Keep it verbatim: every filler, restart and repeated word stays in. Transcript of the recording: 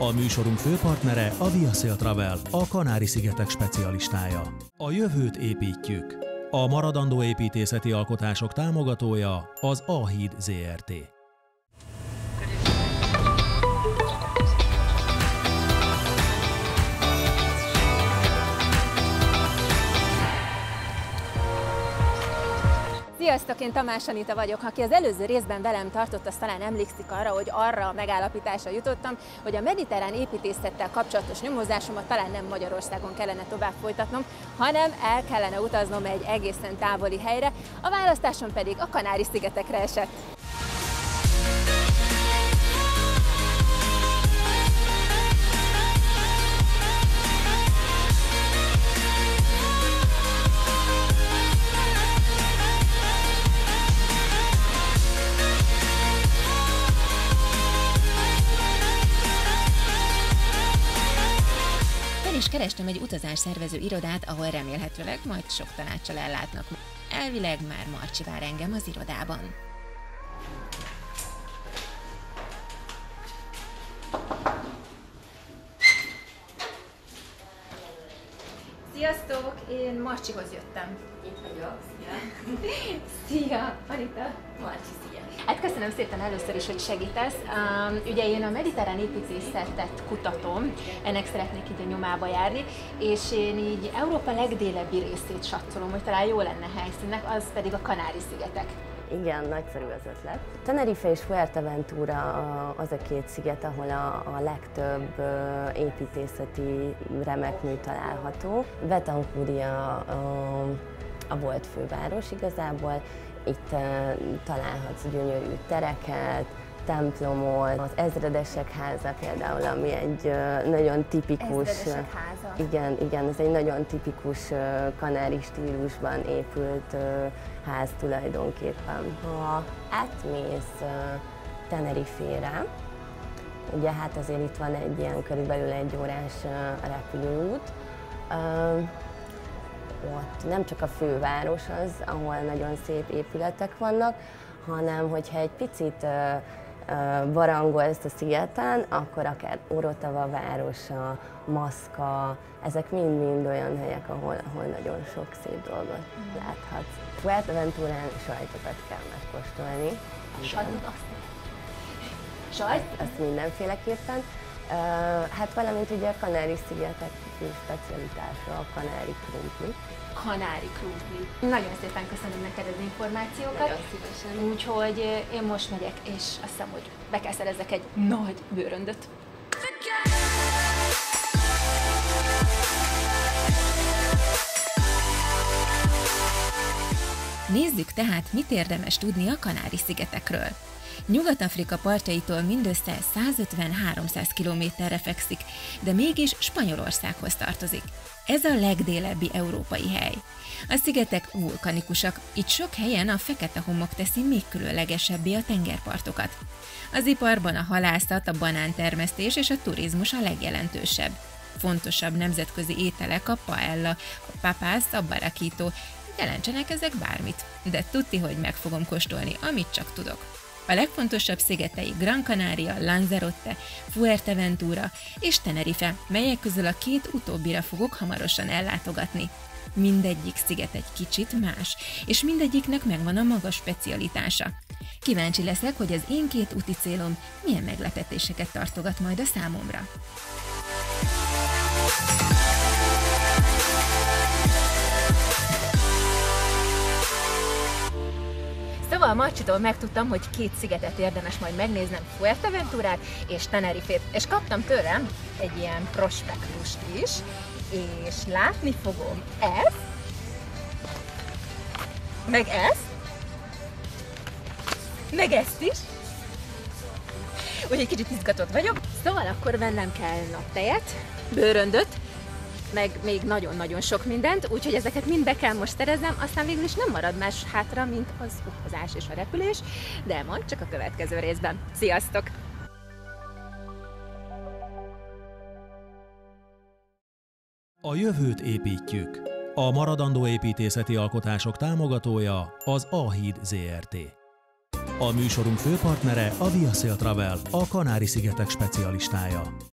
A műsorunk főpartnere a ViaSale Travel, a Kanári-szigetek specialistája. A jövőt építjük. A maradandó építészeti alkotások támogatója az á híd zé er té. Sziasztok, én Tamás Anita vagyok. Aki az előző részben velem tartott, az talán emlékszik arra, hogy arra a megállapításra jutottam, hogy a mediterrán építészettel kapcsolatos nyomozásomat talán nem Magyarországon kellene tovább folytatnom, hanem el kellene utaznom egy egészen távoli helyre, a választásom pedig a Kanári-szigetekre esett. Kerestem egy utazásszervező irodát, ahol remélhetőleg majd sok tanáccsal ellátnak. Elvileg már Marcsi vár engem az irodában. Sziasztok! Én Marcsihoz jöttem. Itt vagyok. Szia! Szia! Anita! Marcsi, szia! Hát köszönöm szépen először is, hogy segítesz. Um, ugye én a mediterrán építészetet kutatom, ennek szeretnék így a nyomába járni, és én így Európa legdélebbi részét satszolom, hogy talán jó lenne helyszínnek, az pedig a Kanári-szigetek. Igen, nagyszerű az ötlet. Tenerife és Fuerteventura az a két sziget, ahol a, a legtöbb építészeti remek mű található. Betancúria a, a volt főváros igazából, itt találhatsz gyönyörű tereket, templomot, az ezredesek háza például, ami egy nagyon tipikus... Ezredesek háza. Igen, igen, ez egy nagyon tipikus kanári stílusban épült ház tulajdonképpen. Ha átmész Tenerifére, ugye hát azért itt van egy ilyen körülbelül egy órás repülőút, ott nem csak a főváros az, ahol nagyon szép épületek vannak, hanem hogyha egy picit barangolsz a szigeten, akkor akár Orotava városa, Maszka, ezek mind-mind olyan helyek, ahol, ahol nagyon sok szép dolgot láthatsz. Fuerteventurán sajtokat kell megkóstolni. Sajtot? Sajt? Azt mindenféleképpen. Hát valamint ugye a Kanári-szigetek specialitása, a Kanári Krópli. Kanári Krópli. Nagyon szépen köszönöm neked az információkat. Nagyon szívesen. Úgyhogy én most megyek, és azt hiszem, hogy be kell szerezzek egy nagy bőröndöt. Nézzük tehát, mit érdemes tudni a Kanári-szigetekről. Nyugat-Afrika partjaitól mindössze százötven-háromszáz kilométerre fekszik, de mégis Spanyolországhoz tartozik. Ez a legdélebbi európai hely. A szigetek vulkanikusak, így sok helyen a fekete homok teszi még különlegesebbé a tengerpartokat. Az iparban a halászat, a banántermesztés és a turizmus a legjelentősebb. Fontosabb nemzetközi ételek a paella, a papász, a barakító. Jelentsenek ezek bármit, de tudti, hogy meg fogom kóstolni, amit csak tudok. A legfontosabb szigetei Gran Canaria, Lanzarote, Fuerteventura és Tenerife, melyek közül a két utóbbira fogok hamarosan ellátogatni. Mindegyik sziget egy kicsit más, és mindegyiknek megvan a maga specialitása. Kíváncsi leszek, hogy az én két úti célom milyen meglepetéseket tartogat majd a számomra. Szóval Marcsitól megtudtam, hogy két szigetet érdemes majd megnéznem, Fuerteventurát és Tenerifét, és kaptam tőlem egy ilyen prospektust is, és látni fogom ezt, meg ezt, meg ezt is, úgyhogy kicsit izgatott vagyok. Szóval akkor vennem kell naptejet, bőröndöt, meg még nagyon-nagyon sok mindent, úgyhogy ezeket mind be kell most szereznem, aztán végül is nem marad más hátra, mint az utazás és a repülés, de majd csak a következő részben. Sziasztok! A jövőt építjük. A maradandó építészeti alkotások támogatója az á híd zé er té. A műsorunk főpartnere a ViaSale Travel, a Kanári-szigetek specialistája.